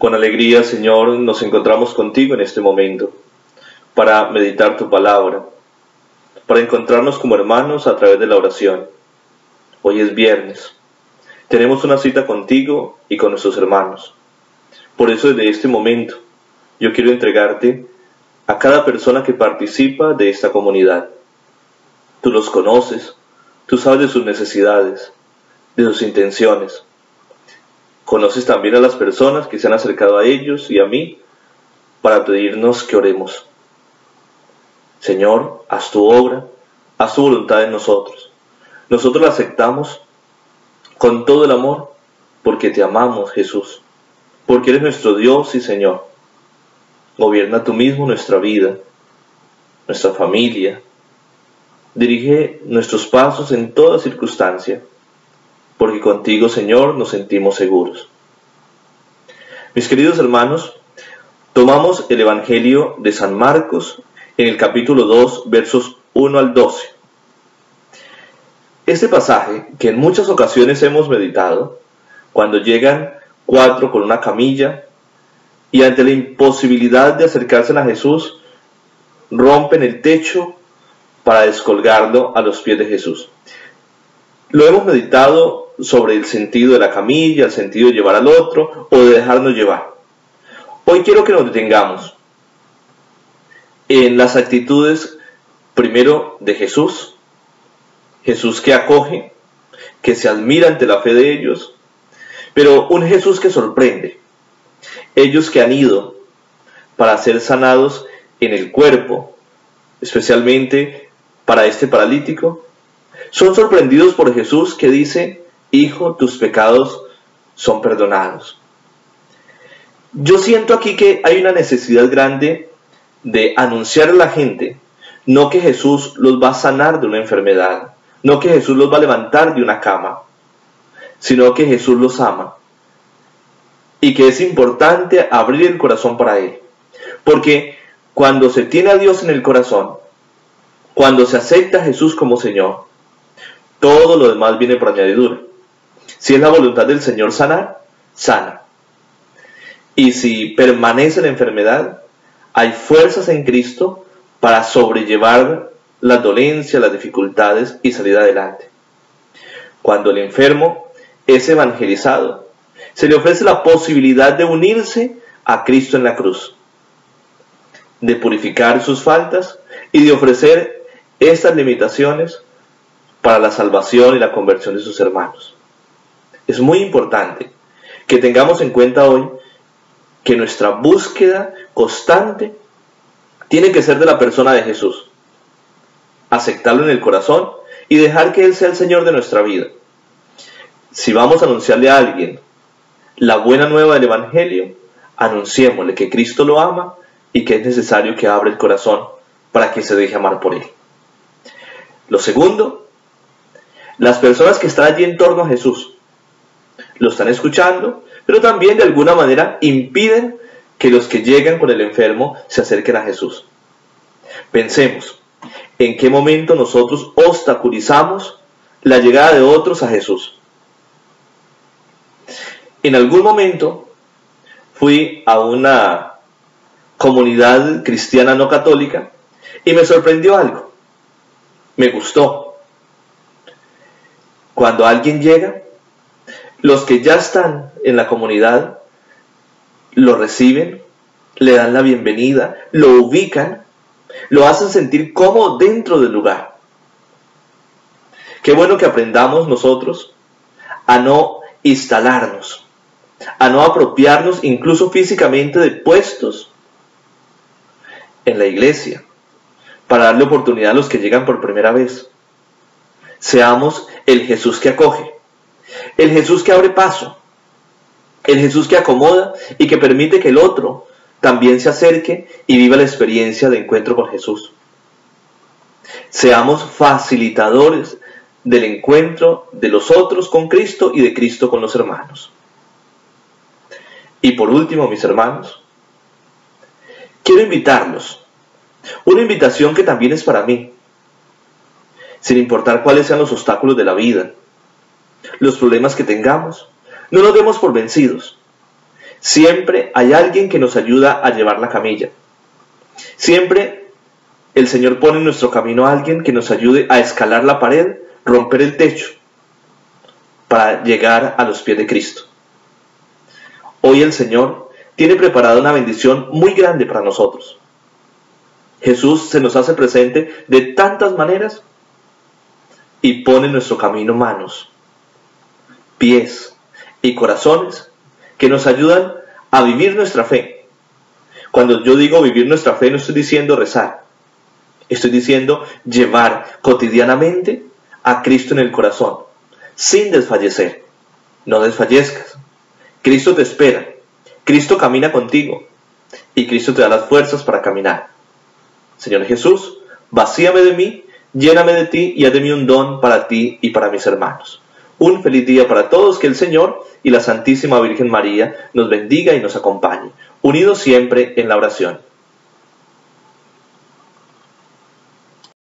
Con alegría, Señor, nos encontramos contigo en este momento para meditar tu palabra, para encontrarnos como hermanos a través de la oración. Hoy es viernes. Tenemos una cita contigo y con nuestros hermanos. Por eso desde este momento yo quiero entregarte a cada persona que participa de esta comunidad. Tú los conoces, tú sabes de sus necesidades, de sus intenciones. Conoces también a las personas que se han acercado a ellos y a mí para pedirnos que oremos. Señor, haz tu obra, haz tu voluntad en nosotros. Nosotros la aceptamos con todo el amor porque te amamos, Jesús, porque eres nuestro Dios y Señor. Gobierna tú mismo nuestra vida, nuestra familia. Dirige nuestros pasos en toda circunstancia, porque contigo, Señor, nos sentimos seguros. Mis queridos hermanos, tomamos el Evangelio de San Marcos en el capítulo 2, versos 1 al 12. Este pasaje, que en muchas ocasiones hemos meditado, cuando llegan 4 con una camilla, y ante la imposibilidad de acercarse a Jesús, rompen el techo para descolgarlo a los pies de Jesús. Lo hemos meditado sobre el sentido de la camilla, el sentido de llevar al otro o de dejarnos llevar. Hoy quiero que nos detengamos en las actitudes, primero, de Jesús. Jesús que acoge, que se admira ante la fe de ellos, pero un Jesús que sorprende. Ellos que han ido para ser sanados en el cuerpo, especialmente para este paralítico, son sorprendidos por Jesús que dice: Hijo, tus pecados son perdonados. Yo siento aquí que hay una necesidad grande de anunciar a la gente, no que Jesús los va a sanar de una enfermedad, no que Jesús los va a levantar de una cama, sino que Jesús los ama. Y que es importante abrir el corazón para Él. Porque cuando se tiene a Dios en el corazón, cuando se acepta a Jesús como Señor, todo lo demás viene por añadidura. Si es la voluntad del Señor sanar, sana. Y si permanece la enfermedad, hay fuerzas en Cristo para sobrellevar las dolencias, las dificultades y salir adelante. Cuando el enfermo es evangelizado, se le ofrece la posibilidad de unirse a Cristo en la cruz, de purificar sus faltas y de ofrecer estas limitaciones para la salvación y la conversión de sus hermanos. Es muy importante que tengamos en cuenta hoy que nuestra búsqueda constante tiene que ser de la persona de Jesús, aceptarlo en el corazón y dejar que Él sea el Señor de nuestra vida. Si vamos a anunciarle a alguien la buena nueva del Evangelio, anunciémosle que Cristo lo ama y que es necesario que abra el corazón para que se deje amar por Él. Lo segundo, las personas que están allí en torno a Jesús lo están escuchando, pero también de alguna manera impiden que los que llegan con el enfermo se acerquen a Jesús. Pensemos, ¿en qué momento nosotros obstaculizamos la llegada de otros a Jesús? En algún momento fui a una comunidad cristiana no católica y me sorprendió algo. Me gustó. Cuando alguien llega, los que ya están en la comunidad lo reciben, le dan la bienvenida, lo ubican, lo hacen sentir cómodo dentro del lugar. Qué bueno que aprendamos nosotros a no instalarnos, a no apropiarnos incluso físicamente de puestos en la iglesia, para darle oportunidad a los que llegan por primera vez. Seamos el Jesús que acoge, el Jesús que abre paso, el Jesús que acomoda y que permite que el otro también se acerque y viva la experiencia de encuentro con Jesús. Seamos facilitadores del encuentro de los otros con Cristo y de Cristo con los hermanos. Y por último, mis hermanos, quiero invitarlos, una invitación que también es para mí, sin importar cuáles sean los obstáculos de la vida, los problemas que tengamos. No nos demos por vencidos, Siempre hay alguien que nos ayuda a llevar la camilla. Siempre el Señor pone en nuestro camino a alguien que nos ayude a escalar la pared, romper el techo, para llegar a los pies de Cristo. Hoy el Señor tiene preparada una bendición muy grande para nosotros. Jesús se nos hace presente de tantas maneras y pone en nuestro camino manos, pies y corazones que nos ayudan a vivir nuestra fe. Cuando yo digo vivir nuestra fe, no estoy diciendo rezar. Estoy diciendo llevar cotidianamente a Cristo en el corazón, sin desfallecer. No desfallezcas. Cristo te espera. Cristo camina contigo. Y Cristo te da las fuerzas para caminar. Señor Jesús, vacíame de mí, lléname de ti y haz de mí un don para ti y para mis hermanos. Un feliz día para todos, que el Señor y la Santísima Virgen María nos bendiga y nos acompañe, unidos siempre en la oración.